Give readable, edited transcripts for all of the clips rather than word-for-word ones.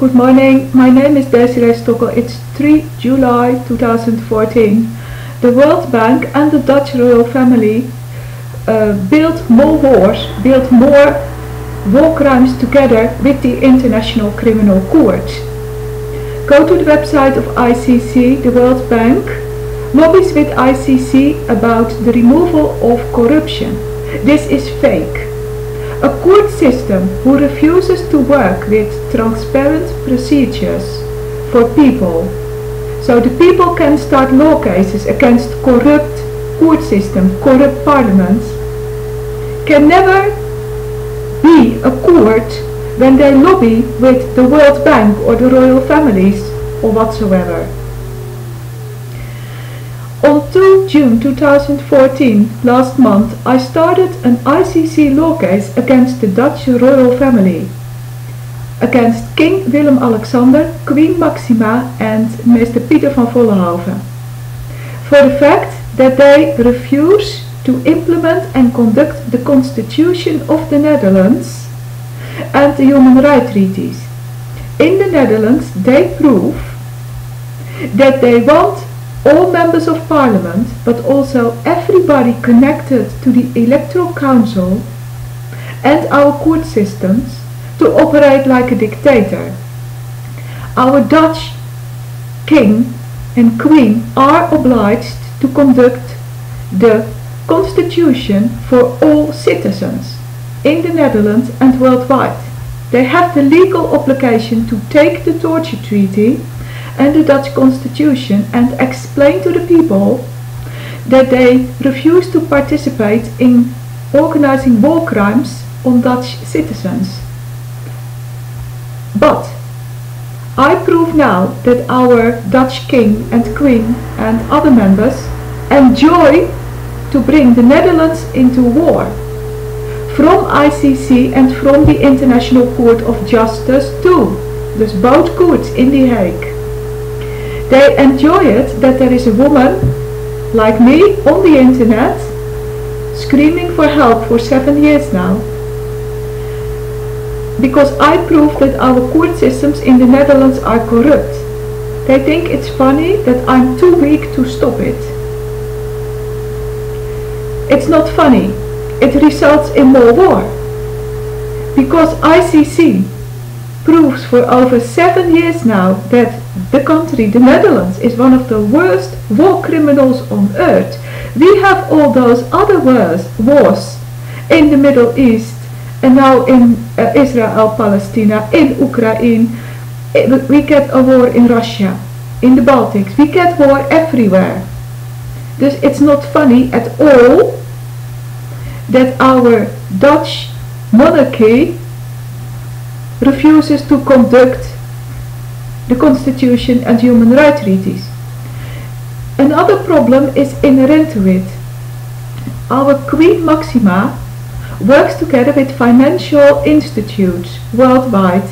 Good morning, my name is Desiree Stokkel. It's 3 July 2014. The World Bank and the Dutch royal family built more wars, built more war crimes together with the International Criminal Court. Go to the website of ICC, the World Bank, lobbies with ICC about the removal of corruption. This is fake. A court system who refuses to work with transparent procedures for people. So the people can start law cases against corrupt court system, corrupt parliaments. Can never be a court when they lobby with the World Bank or the royal families or whatsoever. On 2 June 2014, last month, I started an ICC law case against the Dutch royal family, against King Willem-Alexander, Queen Maxima and Mr. Pieter van Vollenhoven, for the fact that they refuse to implement and conduct the Constitution of the Netherlands and the human rights treaties. In the Netherlands, they prove that they want all members of parliament, but also everybody connected to the electoral council and our court systems, to operate like a dictator. Our Dutch king and queen are obliged to conduct the Constitution for all citizens in the Netherlands and worldwide. They have the legal obligation to take the torture treaty and the Dutch Constitution and explain to the people that they refuse to participate in organizing war crimes on Dutch citizens. But I prove now that our Dutch king and queen and other members enjoy to bring the Netherlands into war. From ICC and from the International Court of Justice too. Dus both courts in The Hague. They enjoy it that there is a woman like me on the internet screaming for help for 7 years now. Because I prove that our court systems in the Netherlands are corrupt. They think it's funny that I'm too weak to stop it. It's not funny. It results in more war. Because ICC proves for over 7 years now that the country, the Netherlands, is one of the worst war criminals on earth. We have all those other wars in the Middle East and now in Israel-Palestina, in Ukraine. We get a war in Russia, in the Baltics. We get war everywhere. Dus it's not funny at all that our Dutch monarchy refuses to conduct the Constitution and human rights treaties. Another problem is inherent to it. Our Queen Maxima works together with financial institutes worldwide,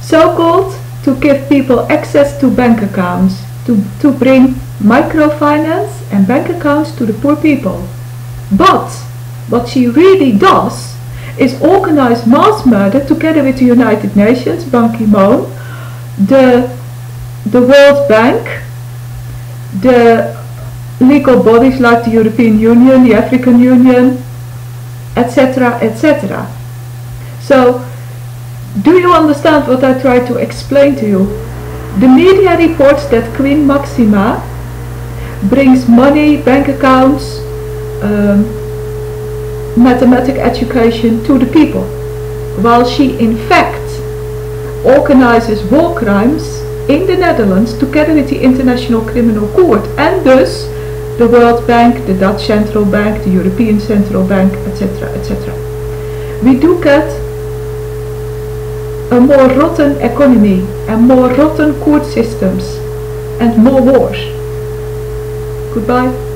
so-called to give people access to bank accounts, to bring microfinance and bank accounts to the poor people. But what she really does is organize mass murder together with the United Nations, Ban Ki-moon, the World Bank, the legal bodies like the European Union, the African Union, etc., etc. So, do you understand what I try to explain to you? The media reports that Queen Maxima brings money, bank accounts, mathematics education to the people, while she in fact organizes war crimes in the Netherlands together with the International Criminal Court and thus the World Bank, the Dutch Central Bank, the European Central Bank, etc., etc. We do get a more rotten economy and more rotten court systems and more wars. Goodbye.